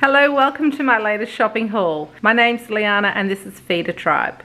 Hello, welcome to my latest shopping haul. My name's Liana and this is Feed a Tribe.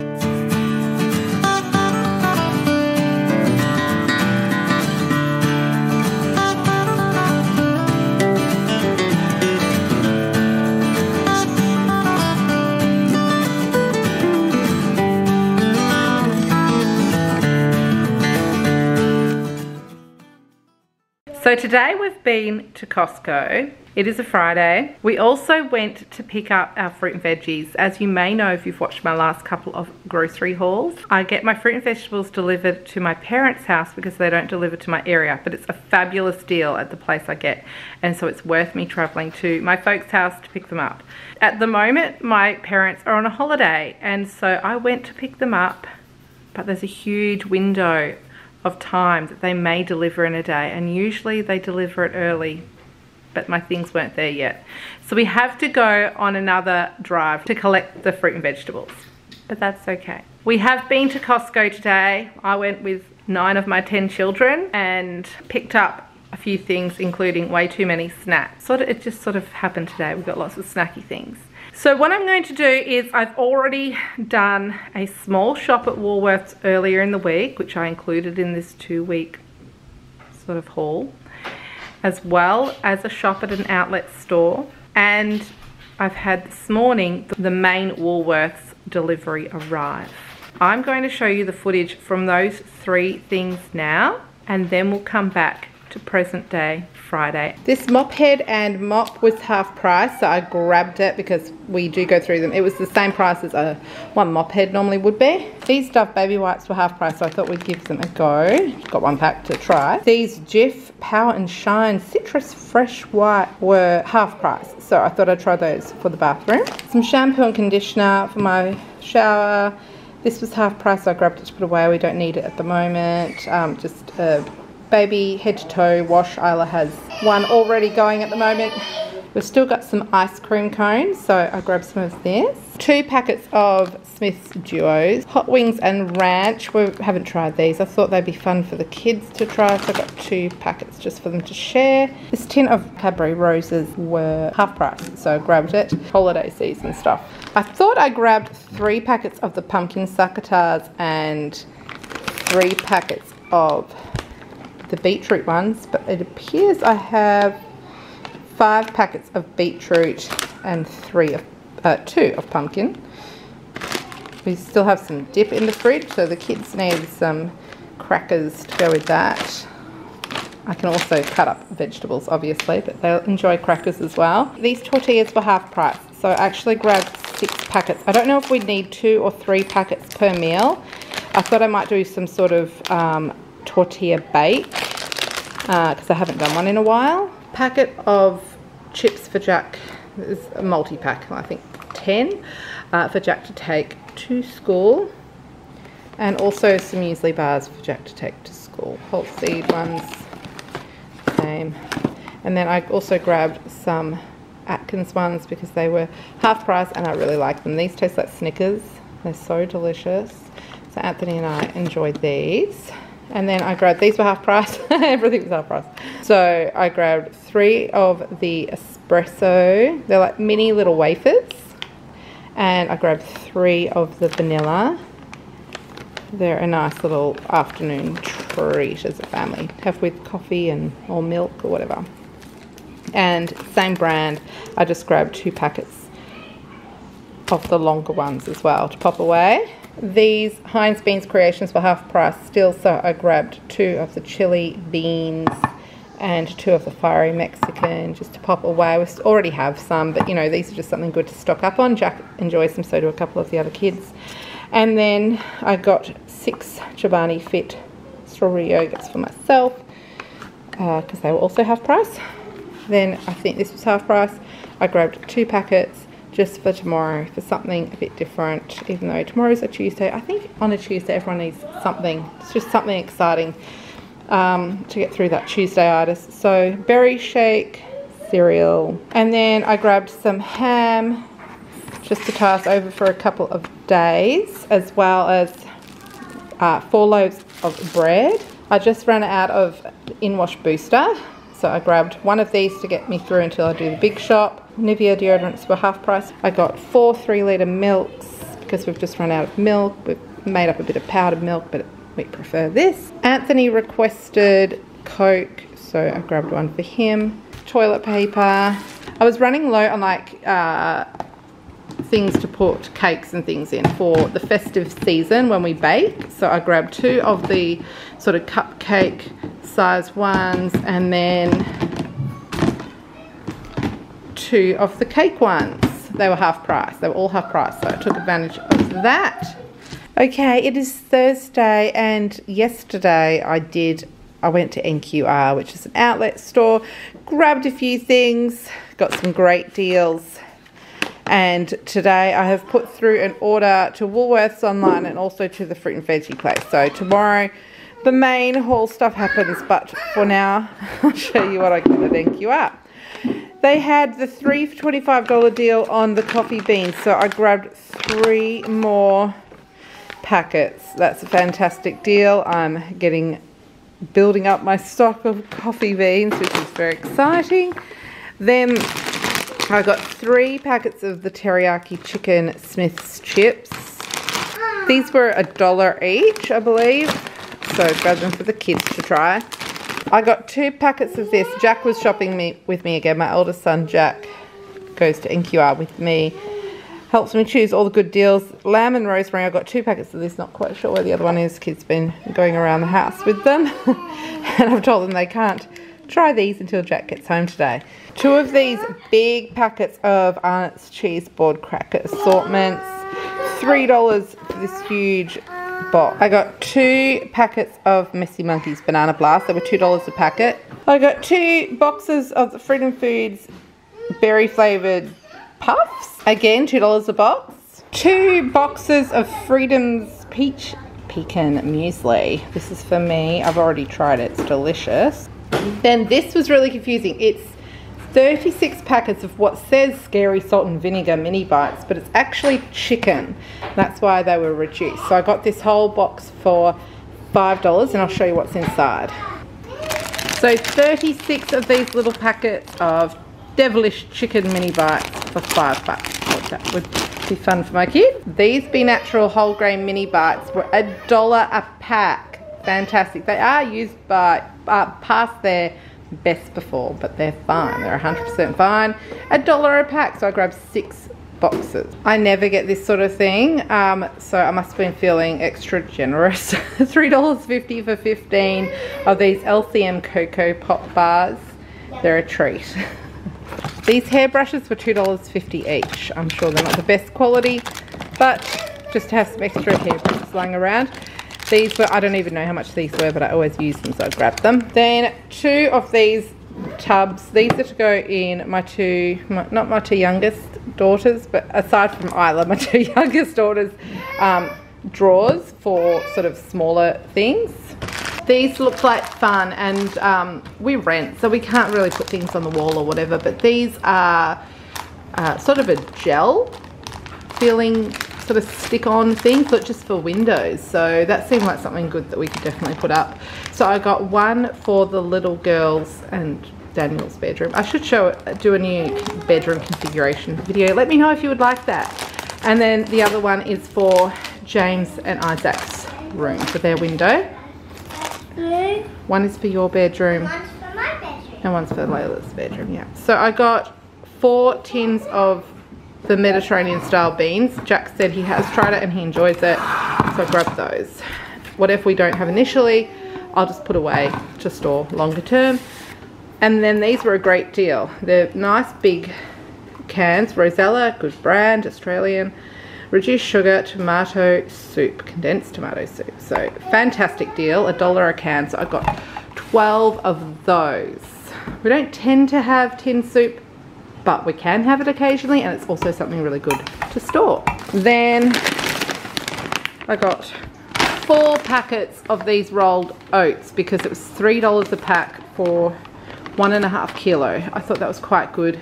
So today we've been to Costco. It is a Friday. We also went to pick up our fruit and veggies. As you may know if you've watched my last couple of grocery hauls, I get my fruit and vegetables delivered to my parents' house because they don't deliver to my area, but it's a fabulous deal at the place I get. And so it's worth me traveling to my folks' house to pick them up. At the moment, my parents are on a holiday. And so I went to pick them up, but there's a huge window of time that they may deliver in a day. And usually they deliver it early, but my things weren't there yet. So we have to go on another drive to collect the fruit and vegetables, but that's okay. We have been to Costco today. I went with 9 of my 10 children and picked up a few things, including way too many snacks. It just sort of happened today. We've got lots of snacky things. So what I'm going to do is I've already done a small shop at Woolworths earlier in the week, which I included in this 2-week sort of haul, as well as a shop at an outlet store. And I've had this morning the main Woolworths delivery arrive. I'm going to show you the footage from those 3 things now, and then we'll come back to present day Friday. This mop head and mop was half price, so I grabbed it because we do go through them. It was the same price as one mop head normally would be. These Dove baby wipes were half price, so I thought we'd give them a go. Got 1 pack to try. These Jif Power and Shine Citrus Fresh White were half price, so I thought I'd try those for the bathroom. Some shampoo and conditioner for my shower. This was half price, so I grabbed it to put away. We don't need it at the moment. Just a baby head to toe wash. Isla has one already going at the moment. We've still got some ice cream cones, so I grabbed some of this. 2 packets of Smith's Duos. Hot Wings and Ranch. We haven't tried these. I thought they'd be fun for the kids to try, so I got 2 packets just for them to share. This tin of Cadbury Roses were half price, so I grabbed it. Holiday season stuff. I thought I grabbed 3 packets of the pumpkin succotars and 3 packets of the beetroot ones, but it appears I have 5 packets of beetroot and 2 of pumpkin. We still have some dip in the fridge, so the kids need some crackers to go with that. I can also cut up vegetables obviously, but they'll enjoy crackers as well. These tortillas were half price, so I actually grabbed 6 packets. I don't know if we'd need 2 or 3 packets per meal. I thought I might do some sort of tortilla bake because I haven't done one in a while. Packet of chips for Jack. This is a multi-pack, I think 10 for Jack to take to school, and also some muesli bars for Jack to take to school. Whole seed ones, same. And then I also grabbed some Atkins ones because they were half price and I really like them. These taste like Snickers. They're so delicious. So Anthony and I enjoyed these. And then I grabbed, these were half price, everything was half price. So I grabbed 3 of the espresso, they're like mini little wafers. And I grabbed 3 of the vanilla. They're a nice little afternoon treat as a family. Have with coffee and or milk or whatever. And same brand, I just grabbed 2 packets of the longer ones as well to pop away. These Heinz beans creations were half price still, so I grabbed 2 of the chili beans and 2 of the fiery Mexican just to pop away. We already have some, but you know, these are just something good to stock up on. Jack enjoys them, so do a couple of the other kids. And then I got 6 Chobani Fit strawberry yogurts for myself because they were also half price. Then I think this was half price. I grabbed 2 packets just for tomorrow, for something a bit different, even though tomorrow's a Tuesday. I think on a Tuesday everyone needs something. It's just something exciting to get through that Tuesday-itis. So berry shake, cereal. And then I grabbed some ham just to pass over for a couple of days, as well as 4 loaves of bread. I just ran out of in-wash booster, so I grabbed 1 of these to get me through until I do the big shop. Nivea deodorants were half price. I got 4 3-litre milks because we've just run out of milk. We've made up a bit of powdered milk, but we prefer this. Anthony requested Coke, so I grabbed one for him. Toilet paper. I was running low on like things to put cakes and things in for the festive season when we bake, so I grabbed 2 of the sort of cupcake size ones and then 2 of the cake ones. They were half price, they were all half price, so I took advantage of that. Okay, it is Thursday, and yesterday I went to NQR, which is an outlet store, grabbed a few things, got some great deals. And today I have put through an order to Woolworths online and also to the fruit and veggie place. So tomorrow the main haul stuff happens, but for now I'll show you what I got at NQR. They had the 3 for $25 deal on the coffee beans, so I grabbed 3 more packets. That's a fantastic deal. I'm building up my stock of coffee beans, which is very exciting. Then I got 3 packets of the teriyaki chicken Smith's chips. These were $1 each, I believe, so grab them for the kids to try. I got 2 packets of this. Jack was shopping with me again. My eldest son Jack goes to NQR with me, helps me choose all the good deals. Lamb and rosemary, I got 2 packets of this, not quite sure where the other one is. Kids been going around the house with them and I've told them they can't try these until Jack gets home today. 2 of these big packets of Arnott's cheese board cracker assortments, $3 for this huge box. I got 2 packets of Messy Monkey's banana blast, they were $2 a packet. I got 2 boxes of the Freedom Foods berry flavoured puffs, again $2 a box. 2 boxes of Freedom's peach pecan muesli. This is for me, I've already tried it, it's delicious. Then this was really confusing. It's 36 packets of what says scary salt and vinegar mini bites, but it's actually chicken, that's why they were reduced. So I got this whole box for $5 and I'll show you what's inside. So 36 of these little packets of devilish chicken mini bites for $5. That would be fun for my kids. These Be Natural whole grain mini bites were $1 a pack. Fantastic. They are used by past their best before, but they're fine, they're 100% fine. $1 a pack, so I grabbed 6 boxes. I never get this sort of thing, so I must have been feeling extra generous. $3.50 for 15 of these LCM cocoa pop bars, they're a treat. These hairbrushes were $2.50 each. I'm sure they're not the best quality, but just to have some extra hairbrushes lying around. These were, I don't even know how much these were, but I always use them, so I grabbed them. Then 2 of these tubs. These are to go in my not my 2 youngest daughters, but aside from Isla, my 2 youngest daughters' drawers for sort of smaller things. These look like fun, and we rent, so we can't really put things on the wall or whatever, but these are sort of a gel feeling sort of stick-on thing, but just for windows, so that seemed like something good that we could definitely put up. So I got 1 for the little girls and Daniel's bedroom. I should do a new bedroom configuration video, let me know if you would like that. And then the other one is for James and Isaac's room for their window. Yeah. One is for your bedroom. And one's for my bedroom. And one's for Layla's bedroom, yeah. So I got 4 tins of the Mediterranean style beans. Jack said he has tried it and he enjoys it, so I grabbed those. Whatever we don't have initially, I'll just put away to store longer term. And then these were a great deal. They're nice big cans. Rosella, good brand, Australian. Reduced sugar tomato soup, condensed tomato soup. So fantastic deal, $1 a can, so I got 12 of those. We don't tend to have tin soup, but we can have it occasionally, and it's also something really good to store. Then I got 4 packets of these rolled oats because it was $3 a pack for 1.5 kilo. I thought that was quite good.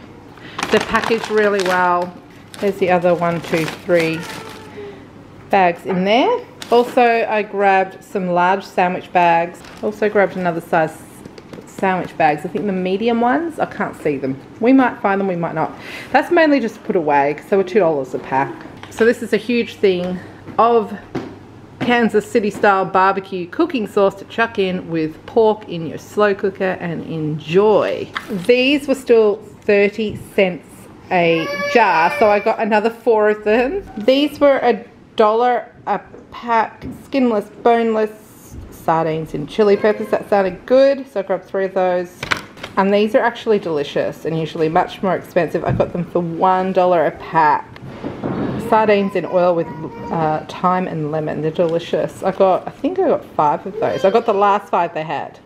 They're packaged really well. There's the other 1, 2, 3 bags in there. Also I grabbed some large sandwich bags. Also grabbed another size sandwich bags. I think the medium ones, I can't see them. We might find them, we might not. That's mainly just put away because they were $2 a pack. So this is a huge thing of Kansas City style barbecue cooking sauce to chuck in with pork in your slow cooker and enjoy. These were still 30 cents a jar, so I got another 4 of them. These were $1 a pack, skinless, boneless sardines and chili peppers. That sounded good, so I grabbed 3 of those. And these are actually delicious and usually much more expensive. I got them for $1 a pack. Sardines in oil with thyme and lemon. They're delicious. I think I got 5 of those. I got the last 5 they had.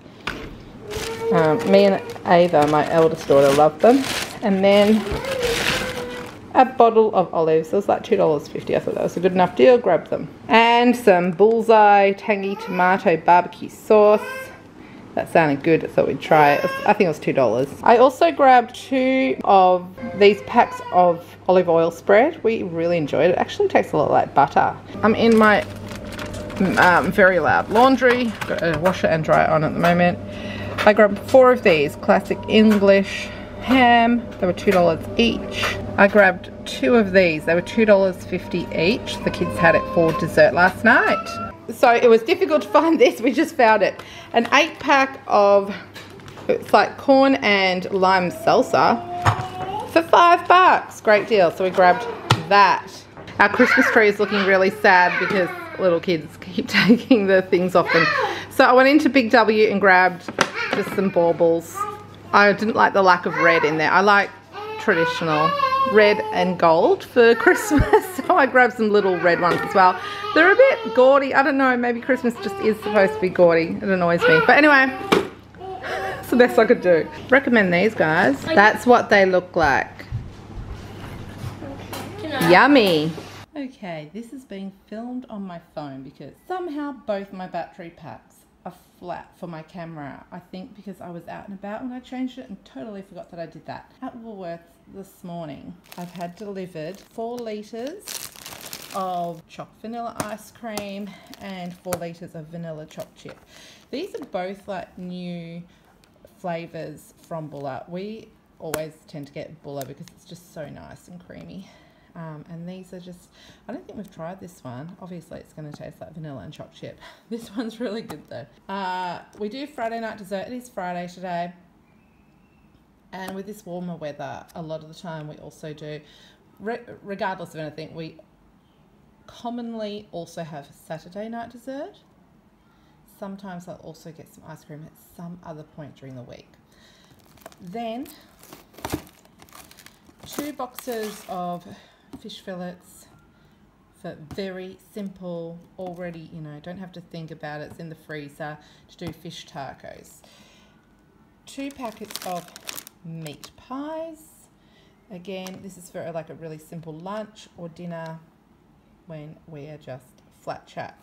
Me and Ava, my eldest daughter, loved them. And then a bottle of olives. It was like $2.50. I thought that was a good enough deal. Grabbed them. And some Bullseye tangy tomato barbecue sauce. That sounded good. I thought we'd try it. I think it was $2. I also grabbed 2 of these packs of olive oil spread. We really enjoyed it. It actually tastes a lot like butter. I'm in my very loud laundry. Got a washer and dryer on at the moment. I grabbed 4 of these. Classic English ham. They were $2 each. I grabbed 2 of these. They were $2.50 each. The kids had it for dessert last night. So it was difficult to find this, we just found it. An 8-pack of, it's like corn and lime salsa for $5. Great deal, so we grabbed that. Our Christmas tree is looking really sad because little kids keep taking the things off them. So I went into Big W and grabbed just some baubles. I didn't like the lack of red in there. I like traditional red and gold for Christmas, so I grabbed some little red ones as well. They're a bit gaudy, I don't know, maybe Christmas just is supposed to be gaudy. It annoys me, but anyway, it's the best I could do. Recommend these guys. That's what they look like. Yummy. Okay, this is being filmed on my phone because somehow both my battery packs are flat for my camera. I think because I was out and about when I changed it and totally forgot that I did that. At Woolworths this morning, I've had delivered 4 litres of chopped vanilla ice cream and 4 litres of vanilla chopped chip. These are both like new flavours from Buller. We always tend to get Buller because it's just so nice and creamy. And these are just, I don't think we've tried this one. Obviously it's going to taste like vanilla and chocolate chip. This one's really good though. We do Friday night dessert. It is Friday today. And with this warmer weather, a lot of the time we also do, regardless of anything, we commonly also have Saturday night dessert. Sometimes I'll also get some ice cream at some other point during the week. Then 2 boxes of fish fillets for very simple, already, you know, don't have to think about it, it's in the freezer, to do fish tacos. 2 packets of meat pies. Again, this is for like a really simple lunch or dinner when we are just flat chat.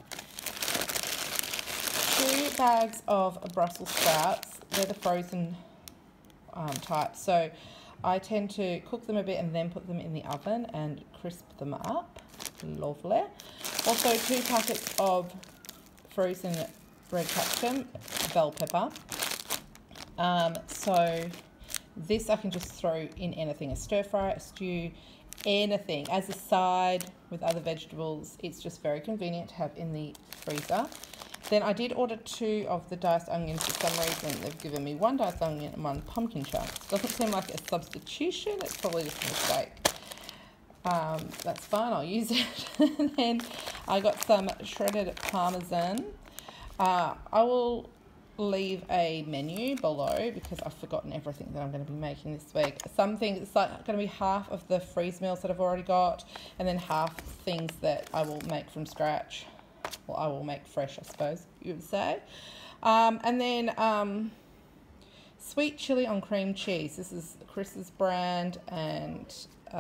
2 bags of Brussels sprouts. They're the frozen type, so I tend to cook them a bit and then put them in the oven and crisp them up. Lovely. Also 2 packets of frozen red capsicum, bell pepper. So this I can just throw in anything, a stir fry, a stew, anything. As a side with other vegetables, it's just very convenient to have in the freezer. Then I did order 2 of the diced onions for some reason. They've given me 1 diced onion and 1 pumpkin chunk. Doesn't seem like a substitution. It's probably just a mistake. That's fine. I'll use it. And then I got some shredded parmesan. I will leave a menu below because I've forgotten everything that I'm going to be making this week. Some things, it's like going to be half of the freeze meals that I've already got and then half things that I will make from scratch. Well, I will make fresh, I suppose you would say. And then sweet chili on cream cheese. This is Chris's brand and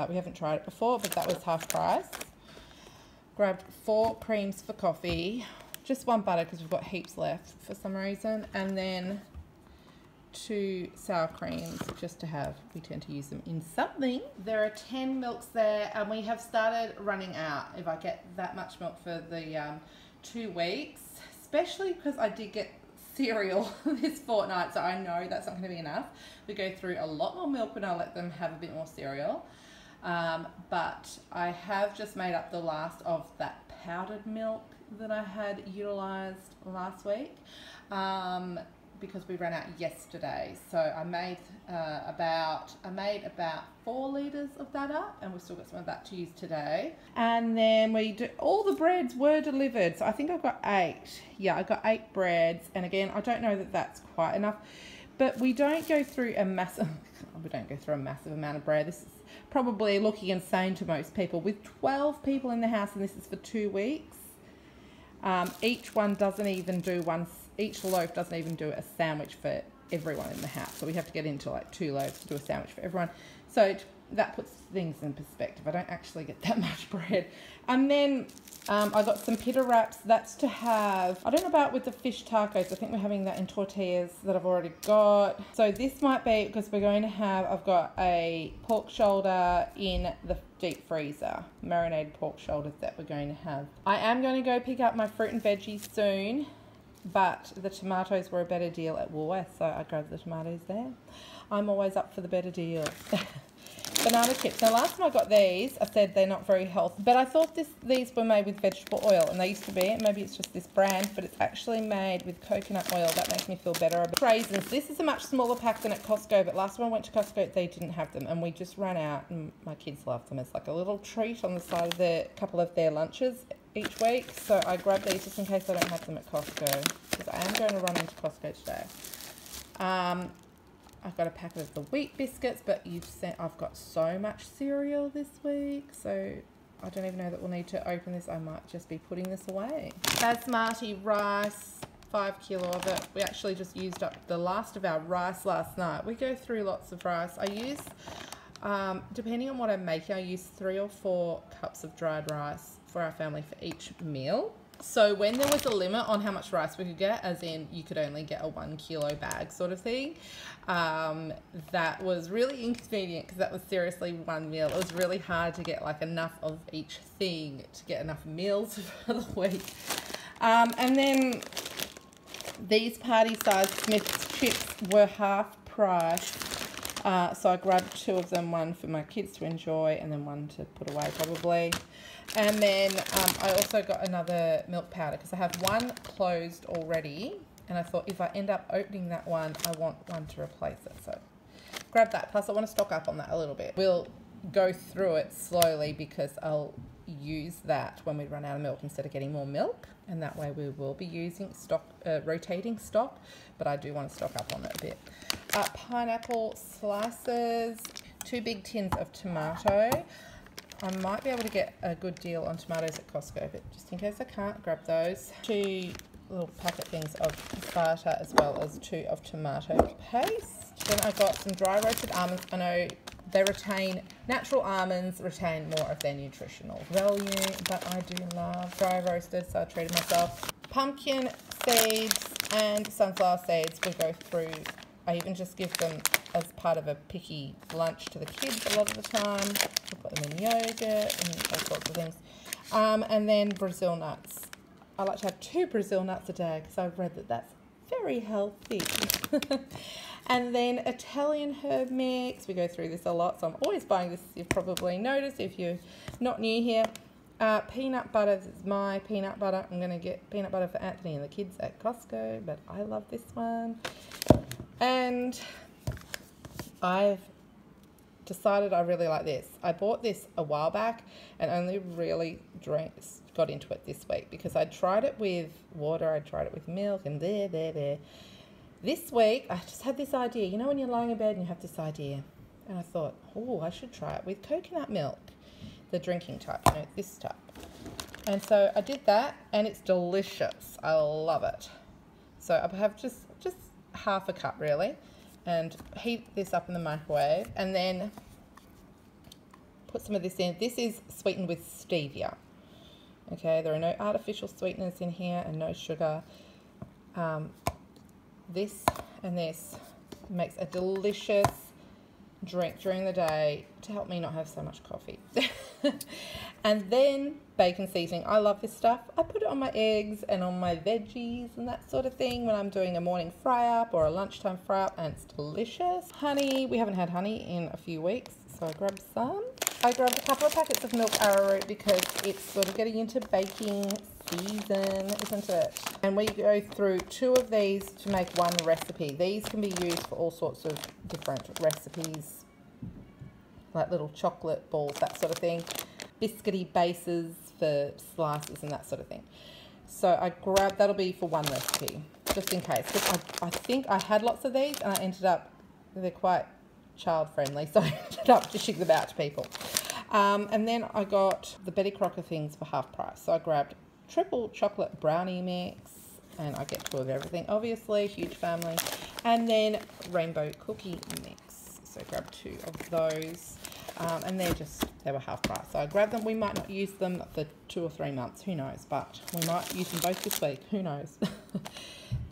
we haven't tried it before, but that was half price. Grabbed 4 creams for coffee. Just 1 butter because we've got heaps left for some reason. And then 2 sour creams just to have. We tend to use them in something. There are 10 milks there and we have started running out. If I get that much milk for the 2 weeks, especially because I did get cereal this fortnight, so I know that's not going to be enough. We go through a lot more milk when I let them have a bit more cereal. But I have just made up the last of that powdered milk that I had utilized last week because we ran out yesterday. So I made about 4 liters of that up, and we've still got some of that to use today. And then we do, all the breads were delivered, so I think I've got 8. Yeah, I've got 8 breads, and again, I don't know that that's quite enough, but we don't go through a massive amount of bread. This is probably looking insane to most people with 12 people in the house, and this is for 2 weeks. Each one doesn't even do one, each loaf doesn't even do a sandwich for everyone in the house, so we have to get into like 2 loaves to do a sandwich for everyone, so that puts things in perspective. I don't actually get that much bread. And then I got some pita wraps. That's to have, I don't know about with the fish tacos, I think we're having that in tortillas that I've already got, so this might be because we're going to have, I've got a pork shoulder in the deep freezer, marinated pork shoulders that we're going to have. I am going to go pick up my fruit and veggies soon, but the tomatoes were a better deal at Woolworths, so I grabbed the tomatoes there. I'm always up for the better deal. Banana chips. Now last time I got these, I said they're not very healthy, but I thought these were made with vegetable oil, and they used to be. Maybe it's just this brand, but it's actually made with coconut oil. That makes me feel better. Raisins. This is a much smaller pack than at Costco, but last time I went to Costco, they didn't have them, and we just ran out, and my kids love them as like a little treat on the side of their couple of their lunches each week. So I grabbed these just in case I don't have them at Costco, because I am going to run into Costco today. I've got a packet of the wheat biscuits, but I've got so much cereal this week, so I don't even know that we'll need to open this. I might just be putting this away. Basmati rice, 5 kilo of it. We actually just used up the last of our rice last night. We go through lots of rice. I use, depending on what I'm making, I use 3 or 4 cups of dried rice for our family for each meal. So when there was a limit on how much rice we could get, as in you could only get a 1 kilo bag sort of thing, that was really inconvenient, because that was seriously one meal. It was really hard to get like enough of each thing to get enough meals for the week. And then these party-sized Smith's chips were half price. So I grabbed 2 of them, one for my kids to enjoy and then one to put away probably. And then I also got another milk powder, because I have one closed already, and I thought if I end up opening that one, I want one to replace it. So grab that, plus I want to stock up on that a little bit. We'll go through it slowly, because I'll use that when we run out of milk instead of getting more milk, and that way we will be using stock, rotating stock, but I do want to stock up on it a bit. Pineapple slices, 2 big tins of tomato. I might be able to get a good deal on tomatoes at Costco, but just in case I can't, grab those. 2 little packet things of butter, as well as 2 of tomato paste. Then I got some dry roasted almonds. I know they retain, natural almonds retain more of their nutritional value, but I do love dry roasted, so I treated myself. Pumpkin seeds and sunflower seeds we go through. I even just give them as part of a picky lunch to the kids a lot of the time. I put them in yogurt and all sorts of things. And then Brazil nuts. I like to have 2 Brazil nuts a day, because I've read that that's very healthy. And then Italian herb mix. We go through this a lot, so I'm always buying this, you've probably noticed if you're not new here. Peanut butter, this is my peanut butter. I'm going to get peanut butter for Anthony and the kids at Costco, but I love this one. And I've decided I really like this. I bought this a while back and only really got into it this week, because I tried it with water, I tried it with milk, and there. This week, I just had this idea. You know when you're lying in bed and you have this idea? And I thought, oh, I should try it with coconut milk, the drinking type, you know, this type. And so I did that, and it's delicious. I love it. So I have just half a cup really, and heat this up in the microwave, and then put some of this in. This is sweetened with stevia. Okay, there are no artificial sweeteners in here and no sugar. This and this makes a delicious drink during the day to help me not have so much coffee. And then bacon seasoning. I love this stuff. I put it on my eggs and on my veggies and that sort of thing when I'm doing a morning fry up or a lunchtime fry up, and it's delicious. Honey, we haven't had honey in a few weeks, so I grabbed some. I grabbed a couple of packets of milk arrowroot because it's sort of getting into baking season, isn't it? And we go through two of these to make one recipe. These can be used for all sorts of different recipes, like little chocolate balls, that sort of thing, biscuity bases for slices and that sort of thing. So I grabbed, that'll be for one recipe, just in case. Because I think I had lots of these and I ended up, they're quite child-friendly, so I ended up dishing them out to people. And then I got the Betty Crocker things for half price. So I grabbed triple chocolate brownie mix, and I get two of everything, obviously, huge family. And then rainbow cookie mix, so grab two of those. And they're just, they were half price, so I grabbed them. We might not use them for 2 or 3 months, who knows, but we might use them both this week, who knows.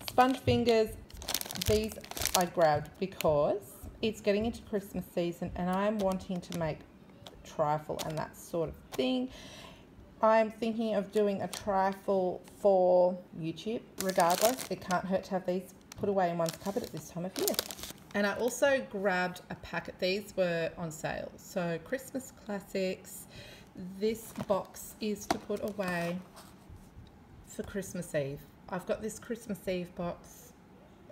Sponge fingers, these I grabbed because it's getting into Christmas season and I'm wanting to make trifle and that sort of thing. I'm thinking of doing a trifle for YouTube regardless. It can't hurt to have these put away in one's cupboard at this time of year. And I also grabbed a packet. These were on sale. So Christmas classics. This box is to put away for Christmas Eve. I've got this Christmas Eve box.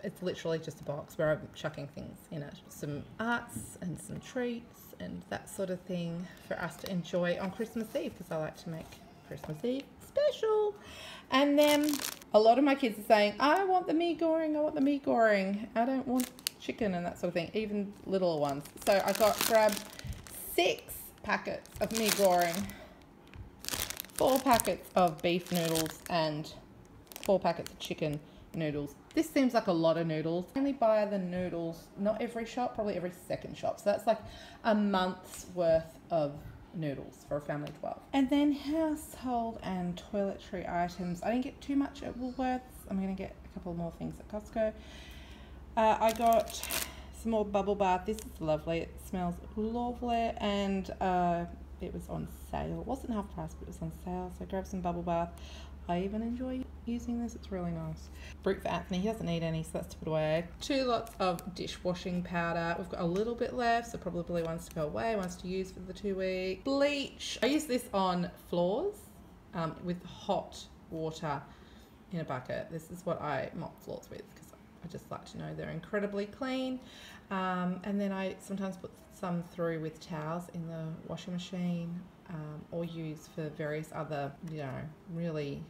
It's literally just a box where I'm chucking things in it. Some arts and some treats and that sort of thing for us to enjoy on Christmas Eve, because I like to make Christmas Eve special. And then a lot of my kids are saying, I want the mee goreng, I want the mee goreng, I don't want chicken and that sort of thing, even little ones. So I grabbed 6 packets of mee goreng, 4 packets of beef noodles and 4 packets of chicken noodles. This seems like a lot of noodles. I only buy the noodles, not every shop, probably every second shop. So that's like a month's worth of noodles for a family of 12. And then household and toiletry items. I didn't get too much at Woolworths. I'm going to get a couple more things at Costco. I got some more bubble bath. This is lovely. It smells lovely, and it was on sale. It wasn't half price, but it was on sale. So I grabbed some bubble bath. I even enjoy using this, it's really nice. Brute for Anthony, he doesn't need any, so that's to put away. 2 lots of dishwashing powder. We've got a little bit left, so probably one's to go away, one's to use for the 2 weeks. Bleach, I use this on floors with hot water in a bucket. This is what I mop floors with, because I just like to know they're incredibly clean. And then I sometimes put some through with towels in the washing machine, or use for various other, you know, really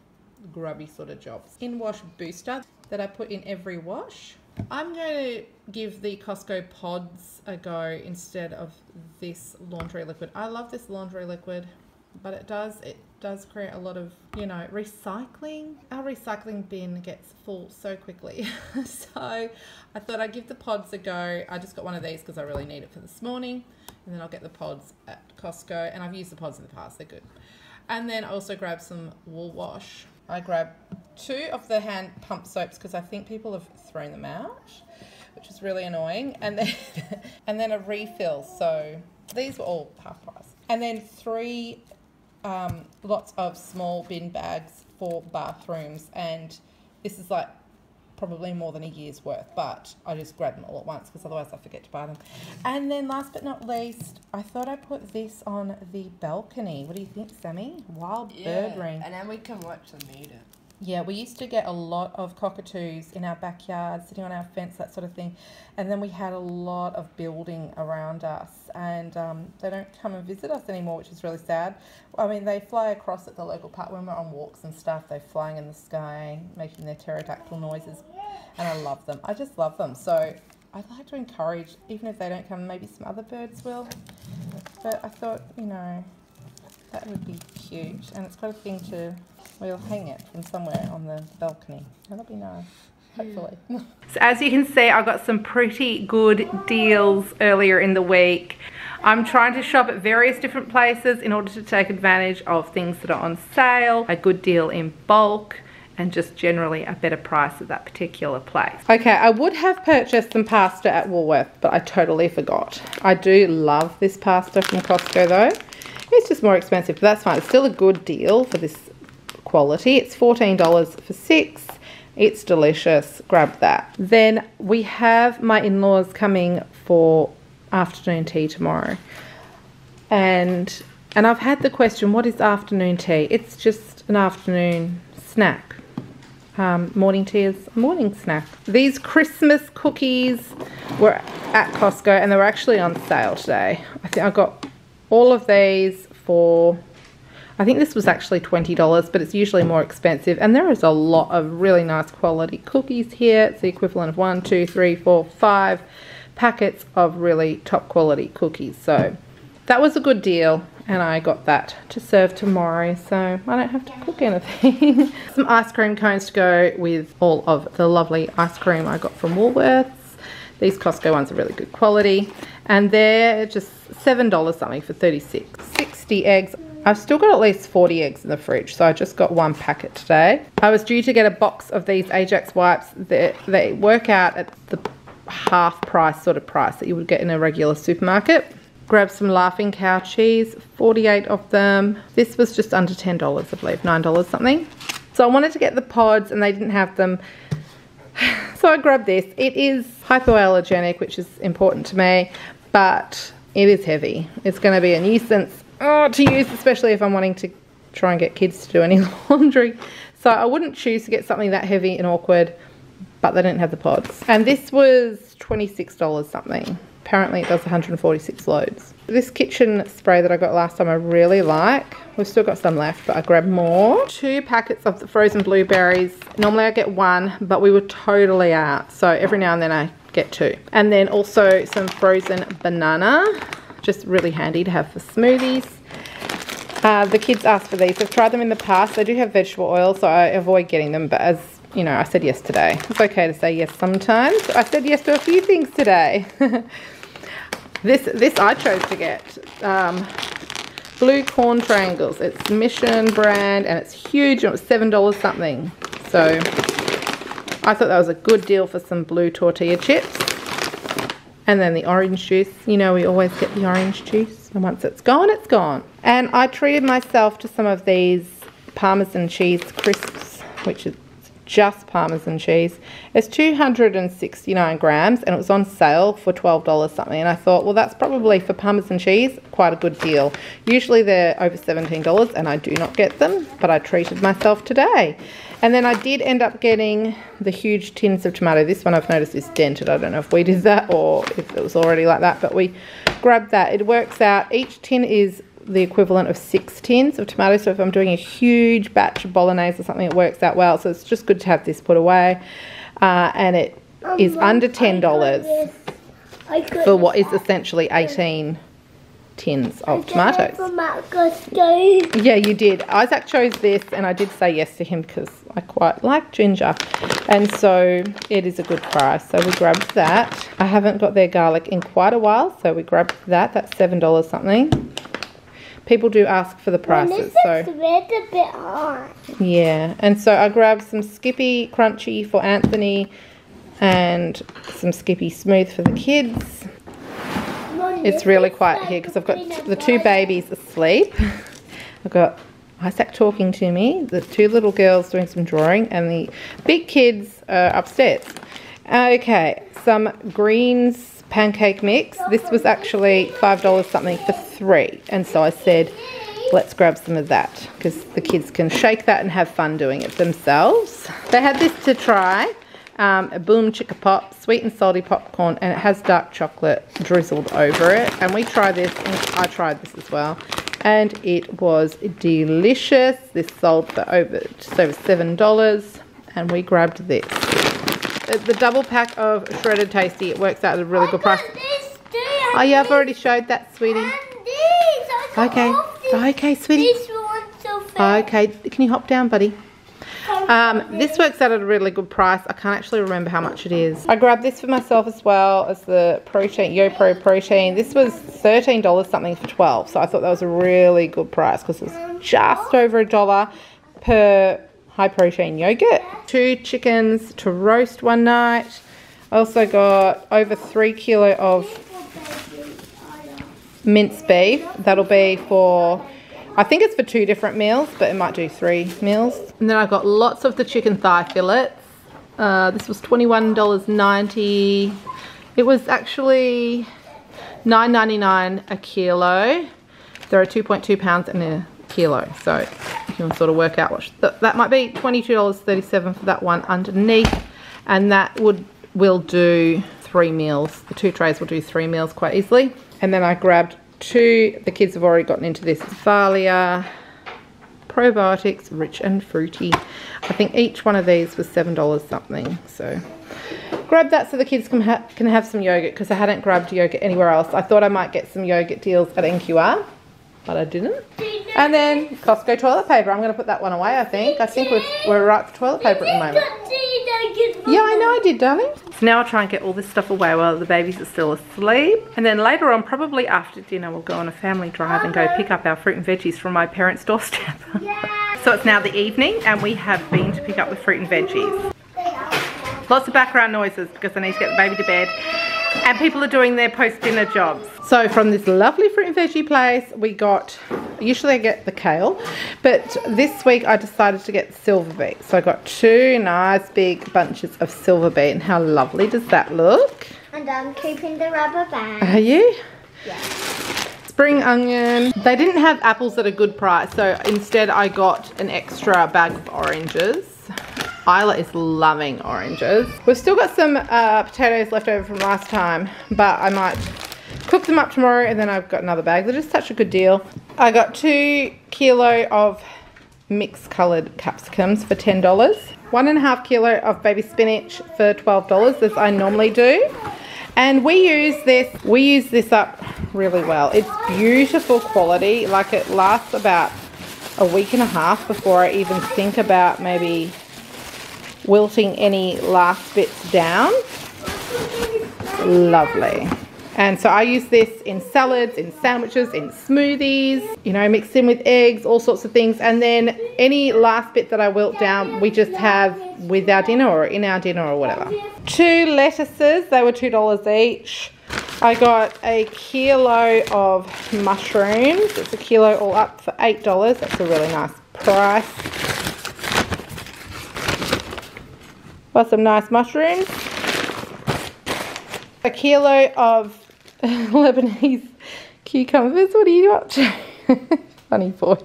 grubby sort of jobs. In wash booster that I put in every wash. I'm going to give the Costco pods a go instead of this laundry liquid. I love this laundry liquid, but it does create a lot of, you know, recycling. Our recycling bin gets full so quickly. So I thought I'd give the pods a go. I just got one of these because I really need it for this morning, and then I'll get the pods at Costco, and I've used the pods in the past, they're good. And then I also grabbed some wool wash. I grabbed 2 of the hand pump soaps because I think people have thrown them out, which is really annoying. And then a refill. So these were all half price. And then 3 lots of small bin bags for bathrooms. And this is like probably more than a year's worth, but I just grabbed them all at once because otherwise I forget to buy them. And then last but not least, I thought I put this on the balcony. What do you think, Sammy? Wild bird ring. And then we can watch them eat it. Yeah, we used to get a lot of cockatoos in our backyard, sitting on our fence, that sort of thing. And then we had a lot of building around us, and they don't come and visit us anymore, which is really sad. I mean, they fly across at the local park when we're on walks and stuff. They're flying in the sky, making their pterodactyl noises, and I love them. I just love them. So I'd like to encourage, even if they don't come, maybe some other birds will. But I thought, you know, that would be cute, and it's quite a thing to... We'll hang it from somewhere on the balcony. That'll be nice, hopefully. So as you can see, I got some pretty good deals earlier in the week. I'm trying to shop at various different places in order to take advantage of things that are on sale, a good deal in bulk, and just generally a better price at that particular place. Okay, I would have purchased some pasta at Woolworths, but I totally forgot. I do love this pasta from Costco though. It's just more expensive, but that's fine. It's still a good deal for this quality. It's $14 for 6. It's delicious. Grab that. Then we have my in-laws coming for afternoon tea tomorrow. And I've had the question, what is afternoon tea? It's just an afternoon snack. Morning tea is a morning snack. These Christmas cookies were at Costco and they were actually on sale today. I think I got all of these for, I think this was actually $20, but it's usually more expensive. And there is a lot of really nice quality cookies here. It's the equivalent of 1, 2, 3, 4, 5 packets of really top quality cookies. So that was a good deal and I got that to serve tomorrow. So I don't have to cook anything. Some ice cream cones to go with all of the lovely ice cream I got from Woolworths. These Costco ones are really good quality. And they're just $7 something for 36. 60 eggs. I've still got at least 40 eggs in the fridge, so I just got one packet today. I was due to get a box of these Ajax wipes. They work out at the half price sort of price that you would get in a regular supermarket. Grab some Laughing Cow cheese, 48 of them. This was just under $10, I believe, $9 something. So I wanted to get the pods and they didn't have them. So I grabbed this. It is hypoallergenic, which is important to me, but it is heavy. It's going to be a nuisance. Oh, to use, especially if I'm wanting to try and get kids to do any laundry. So I wouldn't choose to get something that heavy and awkward, but they didn't have the pods. And this was $26 something. Apparently it does 146 loads. This kitchen spray that I got last time I really like. We've still got some left, but I grabbed more. 2 packets of the frozen blueberries. Normally I get 1, but we were totally out. So every now and then I get 2. And then also some frozen banana. Just really handy to have for smoothies. The kids asked for these. I've tried them in the past. They do have vegetable oil, so I avoid getting them. But as you know, I said yes today. It's okay to say yes sometimes. I said yes to a few things today. This I chose to get. Blue corn triangles. It's Mission brand, and it's huge. And it was $7 something. So I thought that was a good deal for some blue tortilla chips. And then the orange juice. You know, we always get the orange juice. And once it's gone, it's gone. And I treated myself to some of these Parmesan cheese crisps, which is just Parmesan cheese. It's 269 grams and it was on sale for $12 something. And I thought, well, that's probably for Parmesan cheese, quite a good deal. Usually they're over $17 and I do not get them, but I treated myself today. And then I did end up getting the huge tins of tomato. This one I've noticed is dented. I don't know if we did that or if it was already like that, but we grabbed that. It works out, each tin is the equivalent of 6 tins of tomatoes. So if I'm doing a huge batch of bolognese or something, it works out well. So it's just good to have this put away. And it is under $10 for what is essentially 18 tins of tomatoes. Yeah, you did. Isaac chose this and I did say yes to him because I quite like ginger. And so it is a good price. So we grabbed that. I haven't got their garlic in quite a while. So we grabbed that. That's $7 something. People do ask for the prices, so red a bit hard. Yeah, and so I grabbed some Skippy crunchy for Anthony and some Skippy smooth for the kids. It's really quiet here because I've got the 2 babies asleep. I've got Isaac talking to me, the 2 little girls doing some drawing, and the big kids are upstairs. Okay, some greens pancake mix. This was actually $5 something for 3, and so I said let's grab some of that because the kids can shake that and have fun doing it themselves. They had this to try, a Boom Chicka Pop, sweet and salty popcorn, and it has dark chocolate drizzled over it, and we tried this and I tried this as well and it was delicious. This sold for just over $7 and we grabbed this. The double pack of shredded tasty. It works out at a really good price. Oh yeah, I've already showed that, sweetie. And these. Okay, sweetie. This one's so fast. Okay, can you hop down, buddy? This works out at a really good price. I can't actually remember how much it is. I grabbed this for myself as well as the protein, YoPro protein. This was $13 something for 12. So I thought that was a really good price because it was just over $1 per high protein yogurt. 2 chickens to roast one night. I also got over 3 kilo of minced beef. That'll be for, I think it's for 2 different meals, but it might do 3 meals. And then I got lots of the chicken thigh fillets. This was $21.90. It was actually $9.99 a kilo. There are 2.2 pounds in a kilo, so you can sort of work out what that might be. $22.37 for that one underneath, and that will do 3 meals. The 2 trays will do 3 meals quite easily. And then I grabbed 2, the kids have already gotten into this, Valia probiotics rich and fruity. I think each one of these was $7 something, so grab that so the kids can have some yogurt, because I hadn't grabbed yogurt anywhere else. I thought I might get some yogurt deals at NQR, but I didn't. And then Costco toilet paper. I'm going to put that one away, I think. I think we're right for toilet paper at the moment. Yeah, I know I did, darling. So now I'll try and get all this stuff away while the babies are still asleep. And then later on, probably after dinner, we'll go on a family drive and go pick up our fruit and veggies from my parents' doorstep. So it's now the evening and we have been to pick up the fruit and veggies. Lots of background noises because I need to get the baby to bed. And people are doing their post-dinner jobs. So from this lovely fruit and veggie place, we got, usually I get the kale, but this week I decided to get silverbeet. So I got 2 nice big bunches of silverbeet, and how lovely does that look? And I'm keeping the rubber band. Are you? Yeah. Spring onion. They didn't have apples at a good price, so instead I got an extra bag of oranges. Isla is loving oranges. We've still got some potatoes left over from last time, but I might cook them up tomorrow, and then I've got another bag. They're just such a good deal. I got 2 kilo of mixed coloured capsicums for $10. 1.5 kilo of baby spinach for $12, as I normally do. And we use this up really well. It's beautiful quality. Like, it lasts about a week and a half before I even think about maybe wilting any last bits down. Lovely. And so I use this in salads, in sandwiches, in smoothies, you know, mixed in with eggs, all sorts of things. And then any last bit that I wilt down, we just have with our dinner or in our dinner or whatever. 2 lettuces, they were $2 each. I got a kilo of mushrooms. It's a kilo all up for $8. That's a really nice price. Got some nice mushrooms. A kilo of Lebanese cucumbers. What are you up to? Funny boy.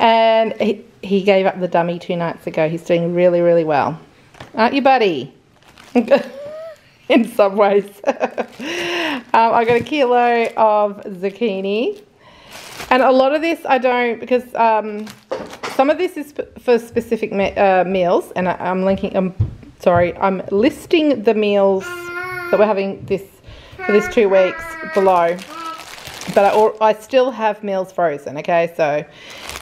And he gave up the dummy 2 nights ago. He's doing really, really well. Aren't you, buddy? In some ways. I got a kilo of zucchini. And a lot of this I don't, because some of this is for specific meals, and I'm listing the meals that we're having for this 2 weeks below. But I still have meals frozen, okay? So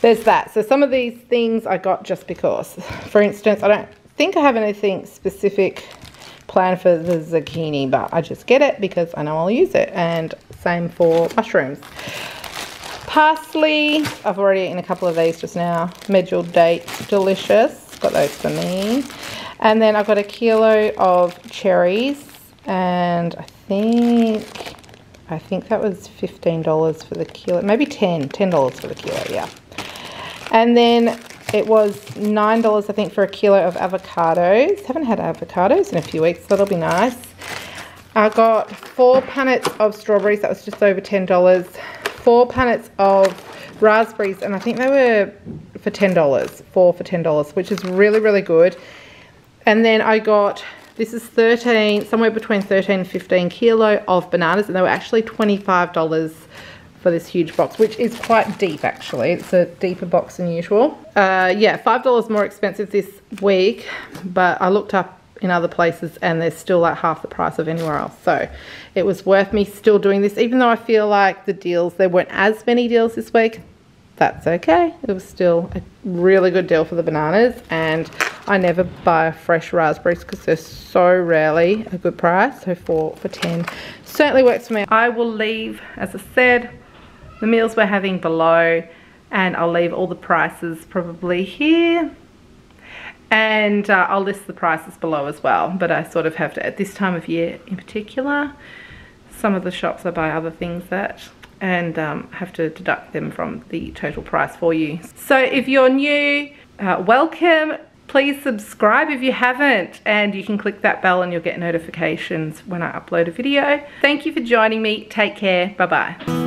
there's that. So some of these things I got just because. For instance, I don't think I have anything specific planned for the zucchini, but I just get it because I know I'll use it. And same for mushrooms. Parsley, I've already eaten a couple of these just now. Medjool dates, delicious. Got those for me. And then I've got a kilo of cherries, and I think that was $15 for the kilo. Maybe $10 for the kilo, yeah. And then it was $9, I think, for a kilo of avocados. Haven't had avocados in a few weeks, so that'll be nice. I got 4 punnets of strawberries. That was just over $10. 4 punnets of raspberries, and I think they were for $10, 4 for $10, which is really, really good. And then I got, this is 13, somewhere between 13 and 15 kilo of bananas, and they were actually $25 for this huge box, which is quite deep, actually. It's a deeper box than usual. Yeah, $5 more expensive this week, but I looked up in other places and they're still like half the price of anywhere else, so it was worth me still doing this, even though I feel like there weren't as many deals this week. That's okay, it was still a really good deal for the bananas. And I never buy fresh raspberries because they're so rarely a good price, so 4 for $10 certainly works for me. I will leave, as I said, the meals we're having below and I'll leave all the prices probably here, and I'll list the prices below as well, but I sort of have to at this time of year in particular. Some of the shops I buy other things that and have to deduct them from the total price for you. So if you're new, welcome. Please subscribe if you haven't, and you can click that bell and you'll get notifications when I upload a video. Thank you for joining me. Take care. Bye bye.